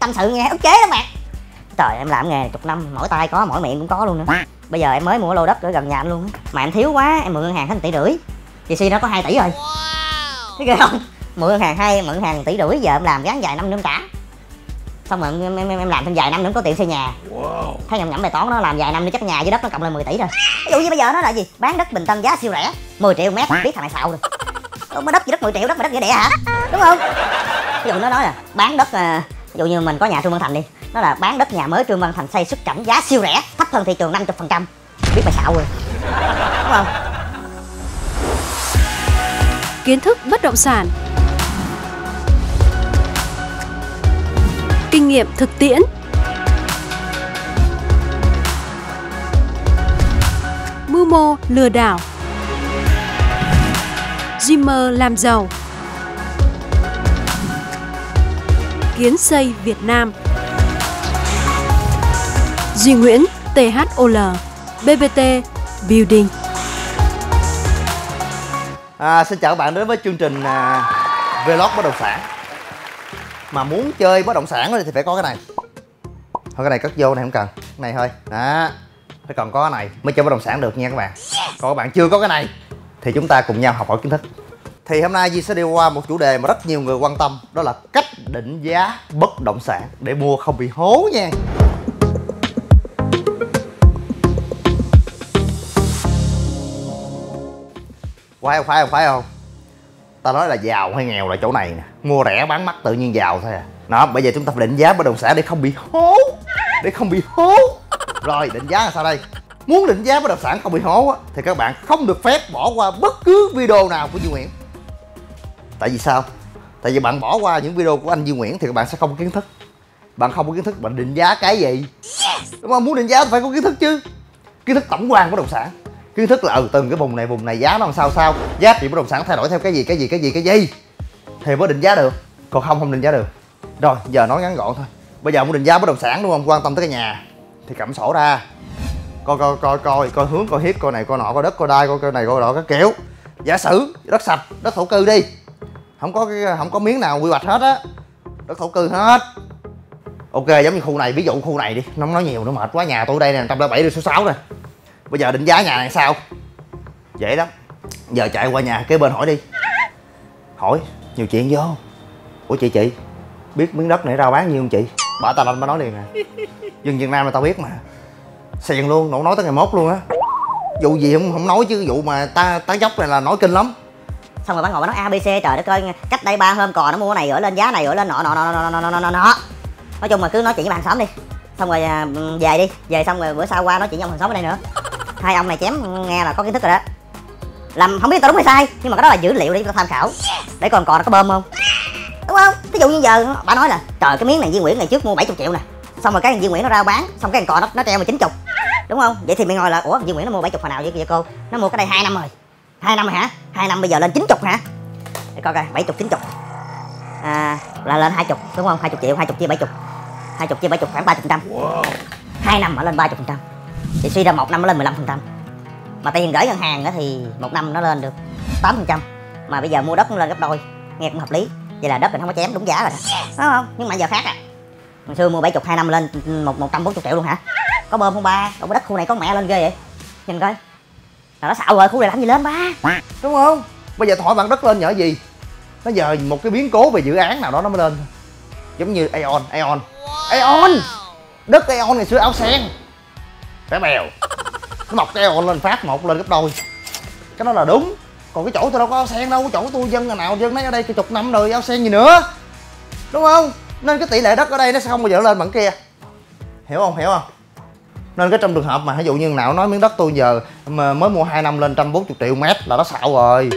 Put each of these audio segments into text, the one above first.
tâm sự nghe ức chế lắm mẹ. Trời, em làm nghề này chục năm, mỗi tay có, mỗi miệng cũng có luôn nữa. Bây giờ em mới mua lô đất ở gần nhà anh luôn á. Mà em thiếu quá, em mượn ngân hàng hết 1,5 tỷ. Chị Si nó có 2 tỷ rồi. Thấy ghê không? Mượn ngân hàng 1,5 tỷ, giờ em làm gán vài năm nữa em trả. Xong rồi em làm thêm vài năm nữa có tiền xây nhà. Thấy nhầm nhẩm bài toán nó làm vài năm nữa chắc nhà dưới đất nó cộng lên 10 tỷ rồi. Ví dụ như bây giờ nó là gì? Bán đất Bình Tân giá siêu rẻ, 10 triệu mét, biết thằng này xạo rồi. Mới đất gì đất 10 triệu, đất mà đất nghĩa địa hả? Đúng không? Ví dụ nó nói là bán đất, ví dụ như mình có nhà Trương Văn Thành đi, nó là bán đất nhà mới Trương Văn Thành xây xuất cảnh giá siêu rẻ, thấp hơn thị trường 50%, biết mày xạo rồi. Đúng không? Kiến thức bất động sản, kinh nghiệm thực tiễn, mưu mô lừa đảo, dreamer làm giàu, Kiến xây Việt Nam. Duy Nguyễn, THOL, BBT Building. Xin chào các bạn đến với chương trình vlog bất động sản. Mà muốn chơi bất động sản thì phải có cái này. Thôi cái này cất vô, này không cần, cái này thôi. Đó, phải còn có cái này mới chơi bất động sản được nha các bạn. Còn các bạn chưa có cái này thì chúng ta cùng nhau học hỏi kiến thức. Thì hôm nay Duy sẽ đi qua một chủ đề mà rất nhiều người quan tâm, đó là cách định giá bất động sản để mua không bị hố nha. Phải không? Ta nói là giàu hay nghèo là chỗ này nè, mua rẻ bán mắc tự nhiên giàu thôi à. Đó, bây giờ chúng ta phải định giá bất động sản để không bị hố. Rồi, định giá là sao đây? Muốn định giá bất động sản không bị hố á, thì các bạn không được phép bỏ qua bất cứ video nào của Duy Nguyễn. Tại vì sao? Tại vì bạn bỏ qua những video của anh Duy Nguyễn thì các bạn sẽ không có kiến thức. Bạn không có kiến thức, bạn định giá cái gì? Đúng không? Muốn định giá thì phải có kiến thức chứ. Kiến thức tổng quan bất động sản, kiến thức là từng cái vùng này giá nó làm sao, giá trị bất động sản thay đổi theo cái gì thì mới định giá được, còn không định giá được. Rồi giờ nói ngắn gọn thôi, bây giờ muốn định giá bất động sản đúng không, quan tâm tới cái nhà thì cầm sổ ra coi hướng, coi hiếp, coi này coi nọ, coi đất coi đai, coi cái này coi nọ các kiểu. Giả sử đất sạch, đất thổ cư đi, không có miếng nào quy hoạch hết á, đất thổ cư hết. Ok, giống như khu này, ví dụ khu này đi, nó nói nhiều nó mệt quá, nhà tôi đây nè 107/6 nè. Bây giờ định giá nhà này sao? Dễ lắm. Giờ chạy qua nhà kế bên hỏi đi. Hỏi nhiều chuyện vô. Ủa chị biết miếng đất này rao bán nhiêu không chị? Bà ta lên bà nói liền nè. Dân Việt Nam là tao biết mà. Xèn luôn, nó nói tới ngày mốt luôn á. Vụ gì không nói chứ vụ mà tá dốc này là nói kinh lắm. Xong rồi bà ngồi bà nói ABC, trời đất ơi, cách đây 3 hôm cò nó mua cái này, gửi lên giá này, gửi lên nọ. Nói chung là cứ nói chuyện với bà hàng xóm đi. Xong rồi về đi, về xong rồi bữa sau qua nói chuyện với ông hàng xóm ở đây nữa. Hai ông này chém nghe là có kiến thức rồi đó. Làm không biết tao đúng hay sai, nhưng mà cái đó là dữ liệu để tao tham khảo. Để còn nó có bơm không? Đúng không? Ví dụ như giờ bà nói là trời cái miếng này Duy Nguyễn ngày trước mua 70 triệu nè. Xong rồi cái thằng Duy Nguyễn nó rao bán, xong cái thằng cò nó treo 90. Đúng không? Vậy thì mày ngồi là ủa Duy Nguyễn nó mua 70 hồi nào vậy cô? Nó mua cái đây 2 năm rồi. 2 năm rồi hả? 2 năm bây giờ lên 90 hả? Để coi coi 70 90. À là lên 20 đúng không? 20 triệu, 20 chia 70. 20 chia 70 khoảng 30%. 2 năm mà lên 30%. Chị suy ra 1 năm nó lên 15%. Mà tiền gửi ngân hàng thì 1 năm nó lên được 8%. Mà bây giờ mua đất nó lên gấp đôi, nghe cũng hợp lý. Vậy là đất mình không có chém đúng giá rồi đó. Đúng không? Nhưng mà giờ khác à. Hồi xưa mua 70 2 năm lên 140 triệu luôn hả? Có bơm không ba? Đâu có đất khu này có mẹ lên ghê vậy? Nhìn coi. Là nó xạo rồi, khu này làm gì lên ba? Đúng không? Bây giờ hỏi bạn đất lên nhờ gì? Nó giờ một cái biến cố về dự án nào đó nó mới lên. Giống như Aeon. Đất Aeon ngày xưa áo sen. Bé bèo nó mọc cái Aeon lên phát một lên gấp đôi, cái đó là đúng. Còn cái chỗ tôi đâu có áo sen đâu, cái chỗ tôi dân nào dân nấy ở đây chục năm rồi, áo sen gì nữa, đúng không? Nên cái tỷ lệ đất ở đây nó sẽ không bao giờ lên bằng kia, hiểu không? Nên cái trong trường hợp mà ví dụ như nào nói miếng đất tôi giờ mà mới mua 2 năm lên 140 triệu mét là nó xạo rồi,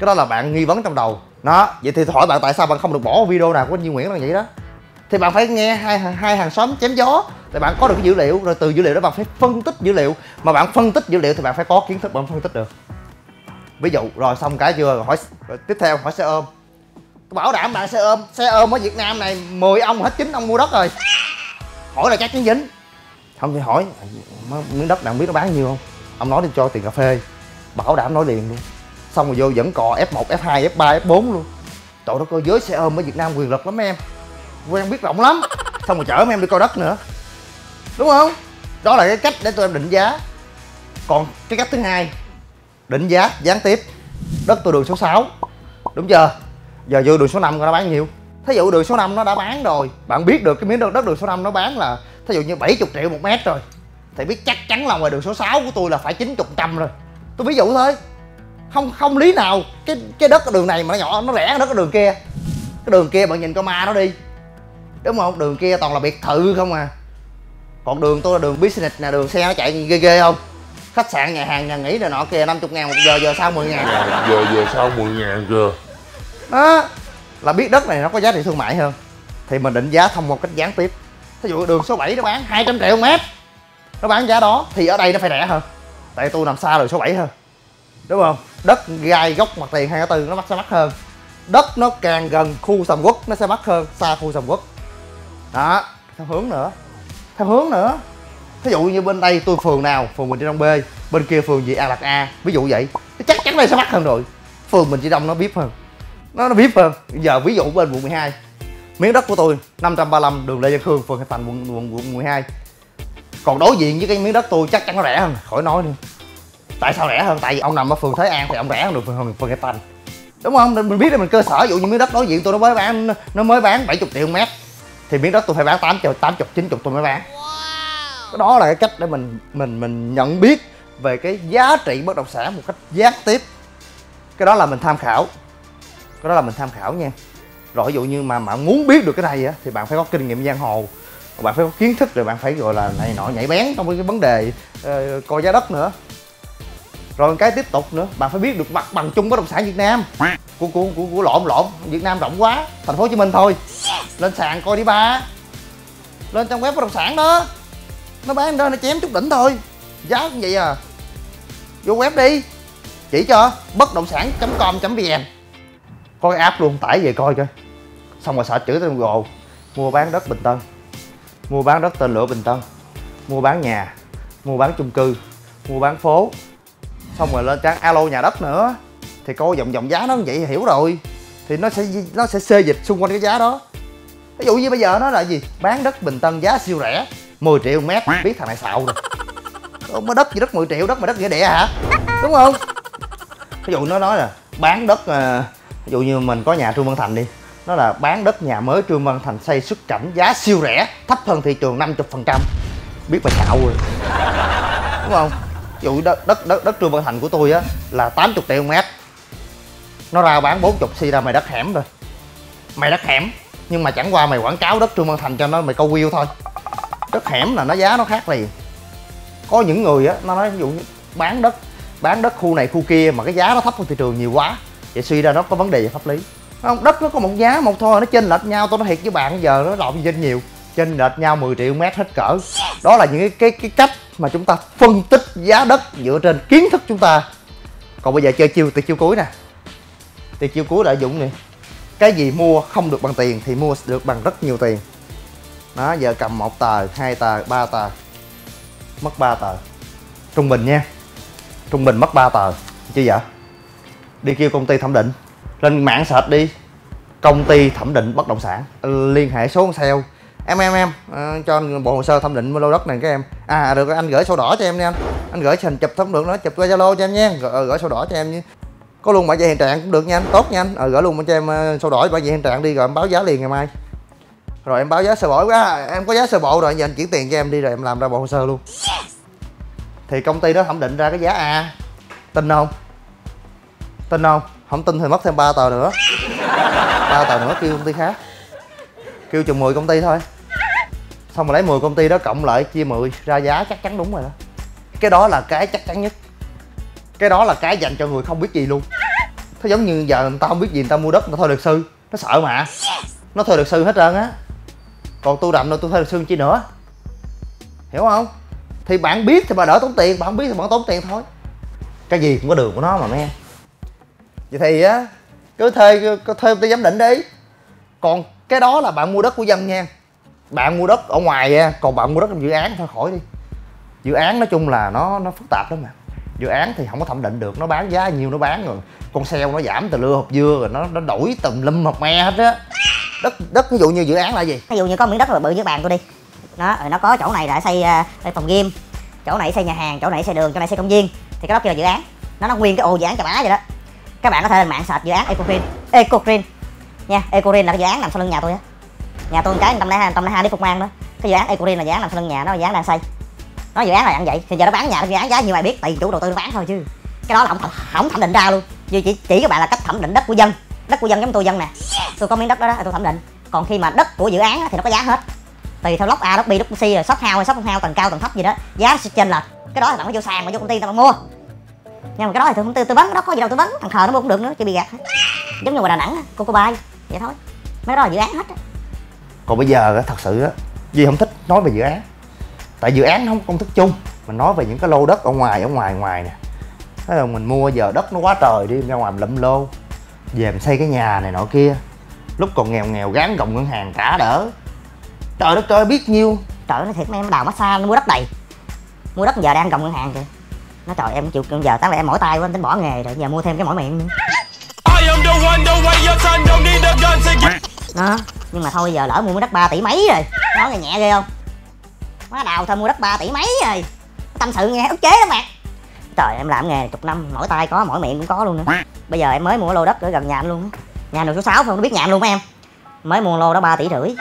cái đó là bạn nghi vấn trong đầu đó. Vậy thì hỏi bạn tại sao bạn không được bỏ video nào của anh Duy Nguyễn là vậy đó, thì bạn phải nghe hai hàng xóm chém gió để bạn có được cái dữ liệu, rồi từ dữ liệu đó bạn phải phân tích dữ liệu, mà bạn phân tích dữ liệu thì bạn phải có kiến thức bạn phân tích được. Ví dụ rồi xong cái chưa hỏi rồi, tiếp theo hỏi xe ôm. Tôi bảo đảm bạn xe ôm ở Việt Nam này 10 ông hết 9 ông mua đất rồi, hỏi là chắc chắn dính. Không thì hỏi miếng đất nào biết nó bán nhiêu không, ông nói đi cho tiền cà phê, bảo đảm nói liền luôn. Xong rồi vô vẫn cò F1 F2 F3 F4 luôn. Trời đất ơi, giới xe ôm ở Việt Nam quyền lực lắm em, quen biết rộng lắm. xong rồi chở mấy em đi coi đất nữa, đúng không? Đó là cái cách để tụi em định giá. Còn cái cách thứ hai, định giá gián tiếp. Đất tôi đường số 6, đúng chưa? Giờ vô đường số 5 nó bán nhiêu? Thí dụ đường số 5 nó đã bán rồi, bạn biết được cái miếng đất đường số 5 nó bán là thí dụ như 70 triệu một mét rồi, thì biết chắc chắn là ngoài đường số 6 của tôi là phải 90 trăm rồi. Tôi ví dụ thôi, không lý nào cái đất ở đường này mà nó nhỏ, nó rẻ hơn đất ở đường kia. Cái đường kia bạn nhìn con ma nó đi, đúng không? Đường kia toàn là biệt thự không à. Còn đường tôi là đường business nè, đường xe nó chạy ghê ghê không? Khách sạn, nhà hàng, nhà nghỉ rồi nọ kìa, 50 ngàn một giờ, giờ sau 10 ngàn. Giờ sau 10 ngàn kìa. Đó, là biết đất này nó có giá trị thương mại hơn. Thì mình định giá thông một cách gián tiếp. Thí dụ đường số 7 nó bán 200 triệu mét, nó bán giá đó thì ở đây nó phải rẻ hơn, tại tôi nằm xa đường số 7 hơn, đúng không? Đất gai góc mặt tiền 204 nó sẽ mắc hơn. Đất nó càng gần khu Sầm Uất nó sẽ mắc hơn xa khu Sầm Uất. Đó, theo hướng nữa, theo hướng nữa. Thí dụ như bên đây tôi phường nào, phường Bình Trị Đông B, bên kia phường gì A Lạc A, ví dụ vậy, chắc chắn đây sẽ mắc hơn rồi. Phường Bình Trị Đông nó bíp hơn, nó bíp hơn. Giờ ví dụ bên quận 12, miếng đất của tôi 535 đường Lê Văn Khương, phường Thế Thành, quận 12. Còn đối diện với cái miếng đất tôi chắc chắn nó rẻ hơn, khỏi nói nữa. Tại sao rẻ hơn? Tại vì ông nằm ở phường Thới An thì ông rẻ hơn được phường Thế Thành, đúng không? Nên mình biết để mình cơ sở. Ví dụ như miếng đất đối diện tôi nó mới bán 70 triệu mét, thì miếng đất tôi phải bán 80, 90 tôi mới bán. Đó là cái cách để mình nhận biết về cái giá trị bất động sản một cách gián tiếp. Cái đó là mình tham khảo, cái đó là mình tham khảo nha. Rồi ví dụ như mà bạn muốn biết được cái này á, thì bạn phải có kinh nghiệm giang hồ, bạn phải có kiến thức, rồi bạn phải gọi là này nọ nhảy bén trong cái vấn đề coi giá đất nữa. Rồi cái tiếp tục nữa, bạn phải biết được mặt bằng chung bất động sản Việt Nam của lộn Việt Nam rộng quá, thành phố Hồ Chí Minh thôi. Lên sàn coi đi ba, lên trong web bất động sản đó, nó bán đó, nó chém chút đỉnh thôi, giá cũng vậy à. Vô web đi, chỉ cho bất động sản.com.vn, coi app luôn, tải về coi coi. Xong rồi search chữ trên Google, mua bán đất Bình Tân, mua bán đất tên lửa Bình Tân, mua bán nhà, mua bán chung cư, mua bán phố. Xong rồi lên trang Alo Nhà Đất nữa, thì coi vòng giá nó như vậy hiểu rồi, thì nó sẽ xê dịch xung quanh cái giá đó. Ví dụ như bây giờ nó là gì, bán đất Bình Tân giá siêu rẻ 10 triệu mét, biết thằng này xạo rồi. Không có đất gì đất 10 triệu, đất mà đất nghĩa địa hả, đúng không? Ví dụ nó nói là bán đất, ví dụ như mình có nhà Trương Văn Thành đi, nó là bán đất nhà mới Trương Văn Thành xây xuất cảnh giá siêu rẻ, thấp hơn thị trường 50%, biết mà xạo rồi, đúng không? Ví dụ đất Trương Văn Thành của tôi á là 80 triệu mét, nó ra bán 40, si ra mày đất hẻm rồi, mày đất hẻm, nhưng mà chẳng qua mày quảng cáo đất Trương Văn Thành cho nó mày câu view thôi. Đất hẻm là nó giá nó khác liền. Có những người á, nó nói ví dụ bán đất khu này khu kia mà cái giá nó thấp hơn thị trường nhiều quá, vậy suy ra nó có vấn đề về pháp lý. Không, đất nó có một giá một thôi, nó chênh lệch nhau. Tôi nói thiệt với bạn, giờ nó lộn trên nhiều, chênh lệch nhau 10 triệu mét hết cỡ. Đó là những cái cách mà chúng ta phân tích giá đất dựa trên kiến thức chúng ta. Còn bây giờ chơi tiệt chiêu cuối nè. Tiệt chiêu cuối là dụng này, cái gì mua không được bằng tiền thì mua được bằng rất nhiều tiền. Đó, giờ cầm 1 tờ, 2 tờ, 3 tờ, mất 3 tờ. Trung bình nha, trung bình mất 3 tờ, chưa vậy? Đi kêu công ty thẩm định, lên mạng search đi, công ty thẩm định bất động sản, liên hệ số con sale. Em, cho bộ hồ sơ thẩm định lô đất này các em. À được, anh gửi sổ đỏ cho em nha anh. Anh gửi hình chụp thẩm định đó, chụp qua Zalo cho em nha, gửi sổ đỏ cho em nha. Có luôn mã về hiện trạng cũng được nha anh, tốt nha anh. Gửi luôn cho em sổ đỏ mã về hiện trạng đi, rồi em báo giá liền ngày mai. Rồi em báo giá sơ bộ quá, em có giá sơ bộ rồi, giờ anh chuyển tiền cho em đi, rồi em làm ra bộ hồ sơ luôn. Thì công ty đó thẩm định ra cái giá A, tin không? Tin không? Không tin thì mất thêm 3 tờ nữa, 3 tờ nữa kêu công ty khác, kêu chừng 10 công ty thôi. Xong rồi lấy 10 công ty đó cộng lại chia 10 ra giá chắc chắn đúng rồi đó. Cái đó là cái chắc chắn nhất, cái đó là cái dành cho người không biết gì luôn. Thế giống như giờ người ta không biết gì, người ta mua đất, người ta thuê luật sư, nó sợ mà, nó thuê luật sư hết trơn á. Còn tôi đậm đâu, tôi thuê luật sư chi nữa, hiểu không? Thì bạn biết thì bà đỡ tốn tiền, bạn không biết thì bạn tốn tiền thôi. Cái gì cũng có đường của nó mà nghe. Vậy thì á, cứ thuê tôi giám định đi. Còn cái đó là bạn mua đất của dân nha, bạn mua đất ở ngoài nha. Còn bạn mua đất trong dự án thôi khỏi đi. Dự án nói chung là nó phức tạp lắm mà. Dự án thì không có thẩm định được, nó bán giá nhiều nó bán rồi, con sale nó giảm từ lưa hộp dưa rồi nó đổi tùm lum hộp me hết á. Đất ví dụ như dự án là gì? Ví dụ như có miếng đất là bự như bàn tôi đi. Đó, rồi nó có chỗ này đã xây phòng game, chỗ này xây nhà hàng, chỗ này xây đường, chỗ này xây công viên. Thì cái đó kêu là dự án. Nó nguyên cái ô dự án chà bá vậy đó. Các bạn có thể lên mạng search dự án Eco Green. Eco Green nha, Eco Green là cái dự án nằm sau lưng nhà tôi á. Nhà tôi cái 102 đi Phục An đó. Cái dự án Eco Green là dự án nằm sau lưng nhà, nó là dự án đang xây. Nó dự án là ăn vậy. Thì giờ nó bán nhà, dự án giá như mày biết, tại vì chủ đầu tư nó bán thôi chứ. Cái đó là không thẩm định ra luôn. Vì chỉ các bạn là cách thẩm định đất của dân. Đất của dân giống tôi dân nè. Tôi có miếng đất đó, tôi thẩm định. Còn khi mà đất của dự án thì nó có giá hết. Tùy theo lốc A, lốc B, lốc C rồi shop house hay shop không house, tầng cao tầng thấp gì đó, giá sẽ chênh lệch. Cái đó là bạn phải vô sàn mà vô công ty tao mua. Nhưng mà cái đó thì tôi không tư vấn, cái đó có gì đâu tư vấn, thằng khờ nó mua cũng được nữa, chỉ bị gạt. Giống như ngoài Đà Nẵng, cô bay vậy thôi. Mấy đó là dự án hết. Còn bây giờ thật sự á, Duy không thích nói về dự án. Tại dự án nó không công thức chung, mà nói về những cái lô đất ở ngoài nè. Thế là mình mua giờ đất nó quá trời đi, ra ngoài mình lụm lô, về mình xây cái nhà này nọ kia. Lúc còn nghèo gán gồng ngân hàng trả đỡ. Trời đất ơi biết nhiêu. Trời nó thiệt em đào massage, nó mua đất đầy. Mua đất giờ đang gồng ngân hàng kìa. Nó trời em chịu giờ tán là em mỏi tay quá, em tính bỏ nghề rồi, giờ mua thêm cái mỏi miệng nữa. Đó, nhưng mà thôi giờ lỡ mua đất 3 tỷ mấy rồi. Nói nghe nhẹ ghê không? Má đào thôi mua đất 3 tỷ mấy rồi. Tâm sự nghe ức chế lắm bạn. Trời em làm nghề chục năm, mỏi tay có, mỏi miệng cũng có luôn nữa. Bây giờ em mới mua lô đất ở gần nhà anh luôn á. Nhà đường số 6 không biết nhà anh luôn mấy em. Mới mua lô đó 3,5 tỷ.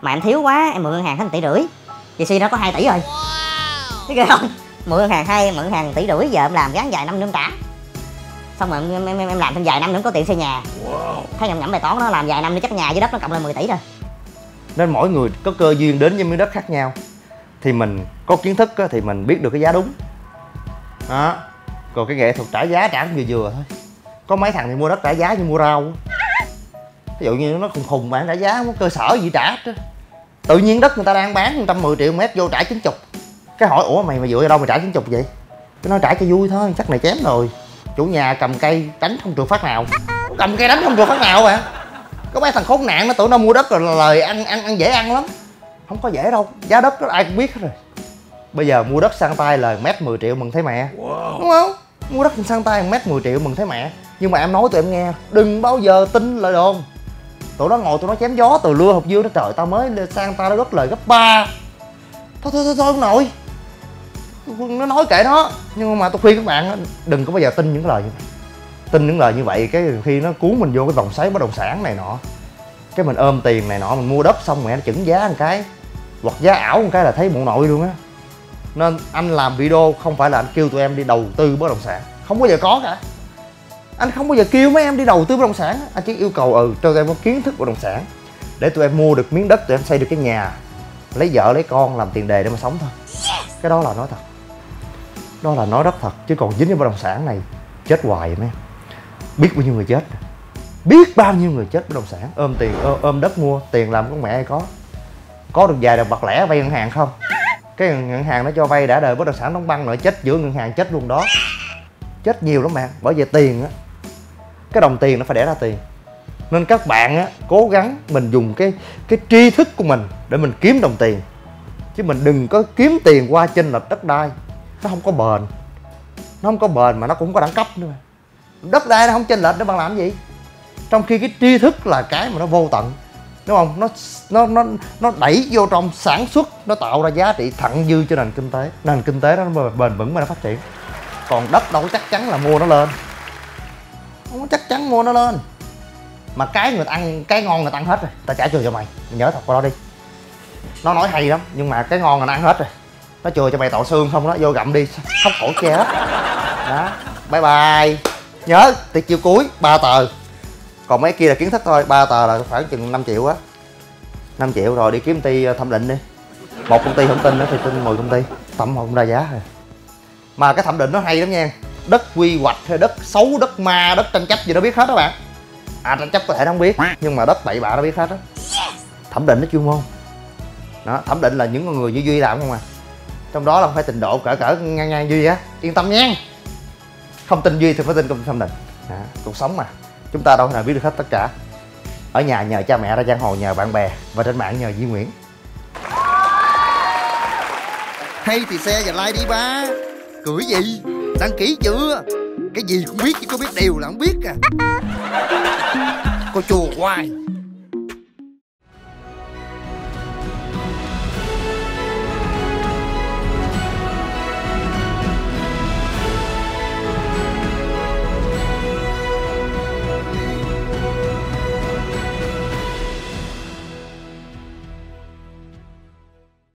Mà em thiếu quá, em mượn ngân hàng hết 1,5 tỷ. Vì suy nó có 2 tỷ rồi. Thấy ghê không? Mượn ngân hàng mượn ngân hàng 1,5 tỷ, giờ em làm gán vài năm nữa em trả. Xong rồi em làm thêm vài năm nữa có tiền xây nhà. Thấy nhầm bài toán nó làm vài năm nữa chắc nhà với đất nó cộng lên 10 tỷ rồi. Nên mỗi người có cơ duyên đến với miếng đất khác nhau. Thì mình có kiến thức thì mình biết được cái giá đúng. Đó. Còn cái nghệ thuật trả giá trả cũng vừa thôi. Có mấy thằng thì mua đất trả giá như mua rau. Ví dụ như nó khùng bán trả giá, không có cơ sở gì trả hết. Tự nhiên đất người ta đang bán 110 triệu mét vô trả 90. Cái hỏi ủa mày dựa đâu mà trả 90 vậy? Cái nói trả cho vui thôi, chắc này chém rồi. Chủ nhà cầm cây đánh không trượt phát nào. Cầm cây đánh không trượt phát nào bạn. Có mấy thằng khốn nạn nó tưởng nó mua đất rồi là lời ăn dễ ăn lắm. Không có dễ đâu, giá đất ai cũng biết hết rồi. Bây giờ mua đất sang tay lời mét 10 triệu mừng thấy mẹ. Đúng không? Mua đất sang tay mét 10 triệu mừng thấy mẹ. Nhưng mà em nói tụi em nghe, đừng bao giờ tin lời đồn. Tụi nó ngồi tụi nó chém gió từ lưa hộp dưa nó trời tao mới sang tao nó đất lời gấp 3. Thôi không nổi. Nó nói kệ nó. Nhưng mà tôi khuyên các bạn đừng có bao giờ tin những lời như vậy. Tin những lời như vậy cái khi nó cuốn mình vô cái vòng xoáy bất động sản này nọ. Cái mình ôm tiền này nọ, mình mua đất xong mẹ nó chững giá một cái. Hoặc giá ảo một cái là thấy mụ nội luôn á. Nên anh làm video không phải là anh kêu tụi em đi đầu tư bất động sản. Không bao giờ có cả. Anh không bao giờ kêu mấy em đi đầu tư bất động sản. Anh chỉ yêu cầu cho tụi em có kiến thức bất động sản. Để tụi em mua được miếng đất, tụi em xây được cái nhà, lấy vợ lấy con làm tiền đề để mà sống thôi. Cái đó là nói thật. Đó là nói đất thật. Chứ còn dính với bất động sản này chết hoài mấy em. Biết bao nhiêu người chết. Biết bao nhiêu người chết bất động sản. Ôm tiền, ôm đất mua. Tiền làm con mẹ hay có. Có được vài đồng bạc lẻ vay ngân hàng không? Cái ngân hàng nó cho vay đã đời bất động sản đóng băng rồi, chết giữa ngân hàng chết luôn đó. Chết nhiều lắm bạn. Bởi vì tiền á, cái đồng tiền nó phải đẻ ra tiền. Nên các bạn á, cố gắng mình dùng cái tri thức của mình để mình kiếm đồng tiền. Chứ mình đừng có kiếm tiền qua chênh lệch đất đai. Nó không có bền. Nó không có bền mà nó cũng có đẳng cấp nữa mà. Đất đai nó không chênh lệch để bạn làm gì? Trong khi cái tri thức là cái mà nó vô tận. Đúng không? Nó đẩy vô trong sản xuất, nó tạo ra giá trị thặng dư cho nền kinh tế. Nền kinh tế đó nó bền vững mà nó phát triển. Còn đất đâu có chắc chắn là mua nó lên. Không có chắc chắn mua nó lên. Mà cái người ta ăn, cái ngon người ta ăn hết rồi. Ta trả chừa cho mày, mày nhớ thật qua đó đi. Nó nói hay lắm, nhưng mà cái ngon là nó ăn hết rồi. Nó chừa cho mày tội xương không đó, vô gặm đi, hóc cổ che hết. Đó, bye bye. Nhớ, tiệc chiều cuối, 3 tờ. Còn mấy kia là kiến thức thôi, 3 tờ là khoảng chừng 5 triệu á. 5 triệu rồi đi kiếm ty thẩm định đi. Một công ty không tin nữa thì tin 10 công ty. Tẩm không ra giá rồi. Mà cái thẩm định nó hay lắm nha. Đất quy hoạch hay đất xấu, đất ma, đất tranh chấp gì nó biết hết đó bạn. À tranh chấp có thể nó không biết, nhưng mà đất bậy bạ nó biết hết đó. Thẩm định nó chuyên môn. Đó, thẩm định là những con người như Duy làm không à. Trong đó là không phải trình độ cỡ ngang Duy á. Yên tâm nha. Không tin Duy thì phải tin công ty thẩm định. Đó, cuộc sống mà. Chúng ta đâu thể nào biết được hết tất cả. Ở nhà nhờ cha mẹ, ra giang hồ nhờ bạn bè, và trên mạng nhờ Duy Nguyễn. Hay thì share và like đi ba. Cười gì? Đăng ký chưa? Cái gì cũng biết chứ có biết điều là không biết à. Cô chùa hoài.